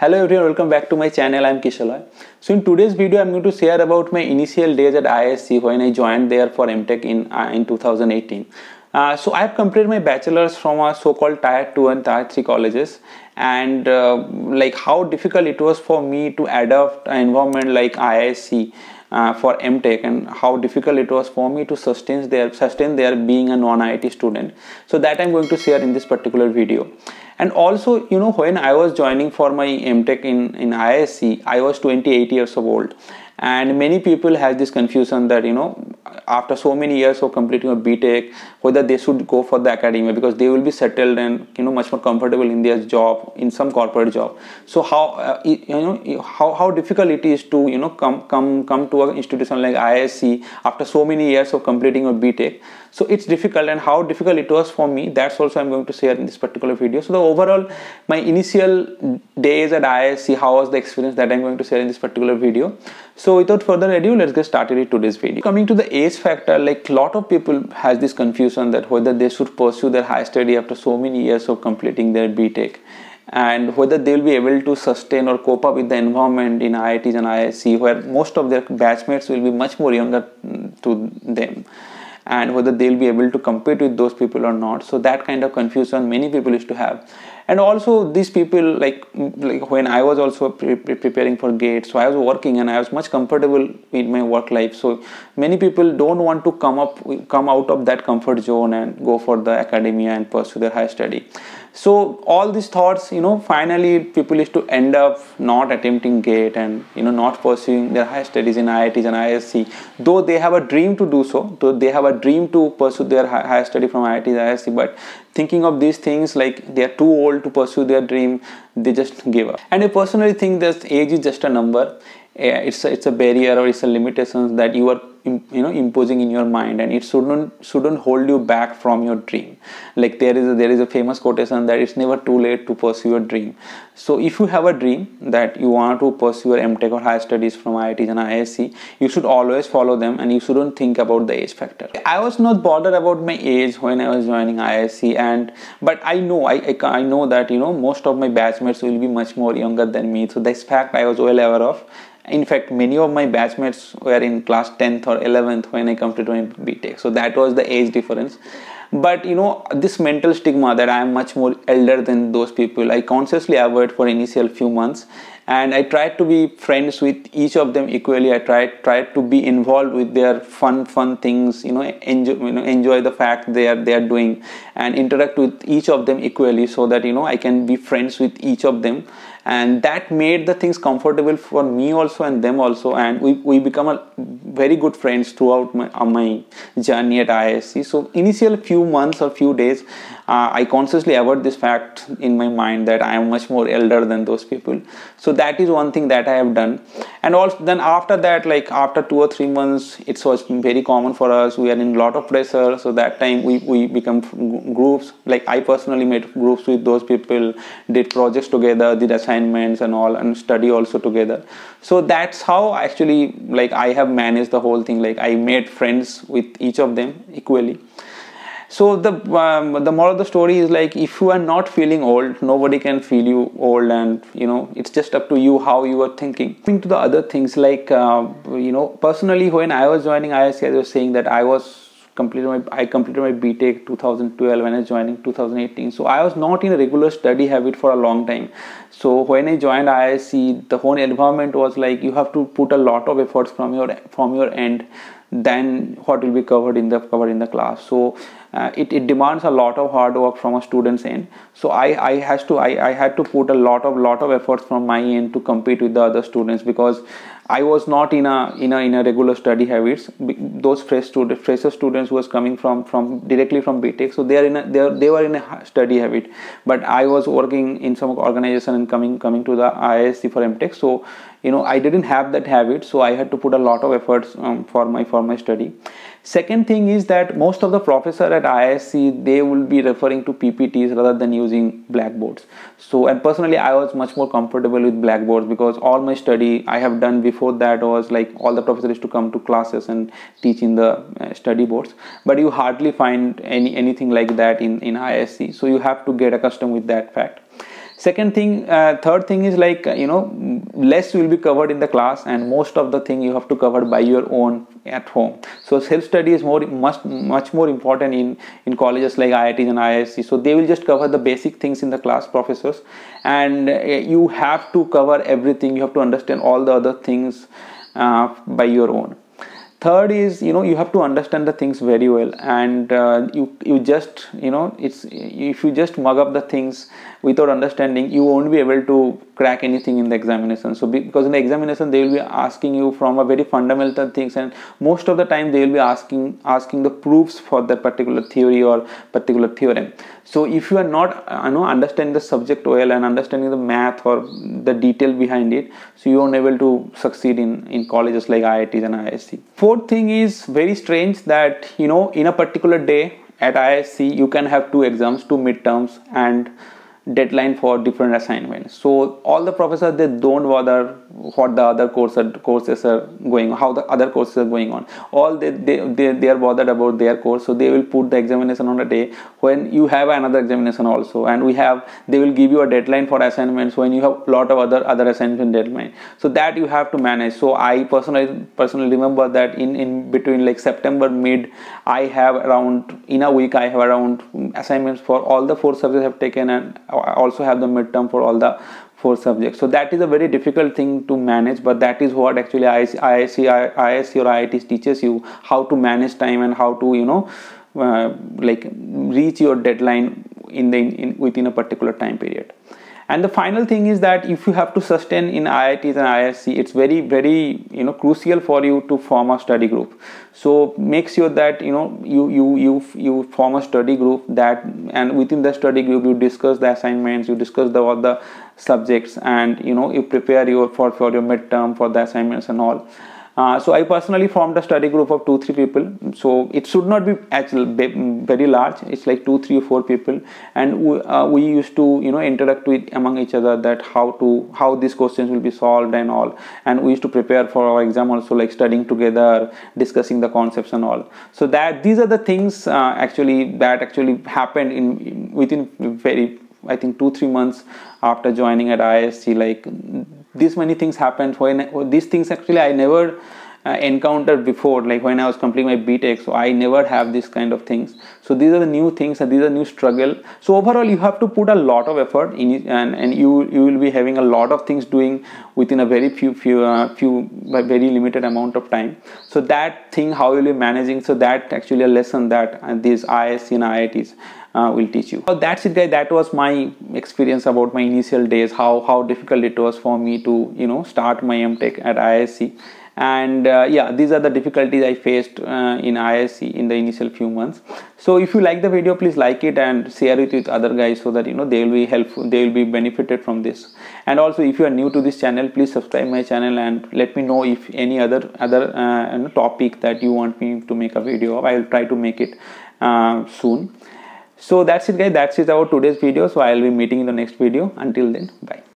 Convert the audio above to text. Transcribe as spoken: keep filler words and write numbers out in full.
Hello everyone, welcome back to my channel. I am Kishalay. So in today's video I am going to share about my initial days at I I S c when I joined there for MTech in, uh, in two thousand eighteen. Uh, so I have completed my bachelor's from a so-called tier two and tier three colleges, and uh, like how difficult it was for me to adapt an environment like I I S c uh, for MTech, and how difficult it was for me to sustain there, sustain there being a non I I T student. So that I am going to share in this particular video. And also, you know, when I was joining for my MTech in, in I I S c, I was twenty-eight years of old. And many people have this confusion that, you know, after so many years of completing a B.Tech, whether they should go for the academia because they will be settled and, you know, much more comfortable in their job, in some corporate job. So how, uh, you know, how, how difficult it is to, you know, come, come, come to an institution like I I S c after so many years of completing a B.Tech. So it's difficult, and how difficult it was for me, that's also I'm going to share in this particular video. So the overall, my initial days at I I S c, how was the experience, that I'm going to share in this particular video. So without further ado, let's get started with today's video. Coming to the age factor, like lot of people has this confusion that whether they should pursue their higher study after so many years of completing their B.Tech, and whether they will be able to sustain or cope up with the environment in I I Ts and I I S c, where most of their batchmates will be much more younger to them, and whether they'll be able to compete with those people or not. So that kind of confusion many people used to have. And also these people, like, like when I was also pre pre preparing for GATE, so I was working and I was much comfortable in my work life. So many people don't want to come up, come out of that comfort zone and go for the academia and pursue their higher study. So all these thoughts, you know, finally people used to end up not attempting GATE and, you know, not pursuing their higher studies in I I Ts and I I S c, though they have a dream to do so, though they have a dream to pursue their higher study from I I Ts and I I S c, but thinking of these things, like they are too old to pursue their dream, they just give up. And I personally think that age is just a number. It's a, it's a barrier, or it's a limitation that you are you know imposing in your mind, and it shouldn't shouldn't hold you back from your dream. Like there is a, there is a famous quotation that it's never too late to pursue your dream. So if you have a dream that you want to pursue your MTech or higher studies from I I Ts and I I S c, you should always follow them, and you shouldn't think about the age factor. I was not bothered about my age when I was joining I I S c, and but I know I, I, I know that you know most of my batchmates will be much more younger than me. So this fact I was well aware of. In fact, many of my batchmates were in class tenth or eleventh when I completed my B.Tech. So that was the age difference. But you know, this mental stigma that I am much more elder than those people, I consciously avoided for initial few months, and I tried to be friends with each of them equally. I tried tried to be involved with their fun fun things, you know, enjoy you know enjoy the fact they are they are doing, and interact with each of them equally, so that you know I can be friends with each of them, and that made the things comfortable for me also and them also, and we we become a very good friends throughout my uh, my journey at I I S c. So initial few months or few days uh, I consciously avoid this fact in my mind that I am much more elder than those people. So that is one thing that I have done. And also then after that, like after two or three months, it was very common for us, we are in a lot of pressure. So that time we, we become groups, like I personally made groups with those people, did projects together, did assignments and all, and study also together. So that's how actually like I have managed the whole thing, like I made friends with each of them equally. So the um, the moral of the story is, like, if you are not feeling old, nobody can feel you old, and you know it's just up to you how you are thinking. Coming to the other things, like uh, you know personally when I was joining I I S c, I was saying that I was completed my I completed my B.Tech two thousand twelve and I was joining two thousand eighteen. So I was not in a regular study habit for a long time. So when I joined I I S c, the whole environment was like you have to put a lot of efforts from your from your end than what will be covered in the covered in the class. So uh, it, it demands a lot of hard work from a student's end. So I I has to I, I had to put a lot of lot of efforts from my end to compete with the other students, because I was not in a in a in a regular study habits. Those fresh student fresher students who was coming from from directly from B.Tech, so they are in a they, are, they were in a study habit. But I was working in some organization and coming coming to the I I S c for MTech. So you know I didn't have that habit, so I had to put a lot of efforts um, for my for my study. Second thing is that most of the professor at I I S c, they will be referring to P P Ts rather than using blackboards. So, and personally I was much more comfortable with blackboards, because all my study I have done before that was like all the professors used to come to classes and teach in the uh, study boards, but you hardly find any anything like that in in I I S c. So you have to get accustomed with that fact. Second thing, uh, third thing is like, you know, less will be covered in the class and most of the thing you have to cover by your own at home. So self-study is more much much more important in in colleges like I I Ts and I I S c. So they will just cover the basic things in the class, professors, and you have to cover everything. You have to understand all the other things uh, by your own. Third is, you know, you have to understand the things very well, and uh, you you just, you know, it's if you just mug up the things without understanding, you won't be able to crack anything in the examination. So because in the examination they will be asking you from a very fundamental things, and most of the time they will be asking asking the proofs for the particular theory or particular theorem. So if you are not, you know, understanding the subject well and understanding the math or the detail behind it, so you are unable to succeed in in colleges like I I Ts and I I S c. Fourth thing is very strange that, you know, in a particular day at I I S c you can have two exams, two midterms, and deadline for different assignments. So all the professors, they don't bother what the other course are, courses are going, how the other courses are going on. All they they, they they are bothered about their course, so they will put the examination on a day when you have another examination also, and we have they will give you a deadline for assignments when you have a lot of other other assignment deadline. So that you have to manage. So I personally personally remember that in in between like September mid, I have around in a week I have around assignments for all the four subjects I have taken, and I also have the midterm for all the four subjects. So that is a very difficult thing to manage, but that is what actually I I S c or I I T teaches you, how to manage time and how to, you know, uh, like reach your deadline in the in, in within a particular time period. And the final thing is that if you have to sustain in I I Ts and I I S c, it's very, very, you know, crucial for you to form a study group. So make sure that, you know, you you you you form a study group, that and within the study group you discuss the assignments, you discuss the all the subjects, and, you know, you prepare your for for your midterm, for the assignments and all. Uh, so I personally formed a study group of two, three people. So it should not be actually very large. It's like two, three, or four people, and we, uh, we used to, you know, interact with among each other that how to how these questions will be solved and all. And we used to prepare for our exam also, like studying together, discussing the concepts and all. So that these are the things uh, actually that actually happened in, in within very, I think, two, three months after joining at I I S c. Like, these many things happened. When these things actually I never uh, encountered before, like when I was completing my B.Tech, so I never have these kind of things. So these are the new things, and these are new struggle. So overall, you have to put a lot of effort in it, and and you you will be having a lot of things doing within a very few few uh, few very limited amount of time. So that thing, how you'll be managing, so that actually a lesson that uh, these I I S c and I I Ts Uh, will teach you. So that's it, guys. That was my experience about my initial days, how how difficult it was for me to, you know, start my M Tech at I I S c, and uh, yeah, these are the difficulties I faced uh, in I I S c in the initial few months. So if you like the video, please like it and share it with other guys, so that, you know, they will be helpful, they will be benefited from this. And also, if you are new to this channel, please subscribe my channel and let me know if any other other uh, topic that you want me to make a video of. I will try to make it uh, soon. So that's it, guys. That's it, our today's video. So I'll be meeting in the next video. Until then, bye.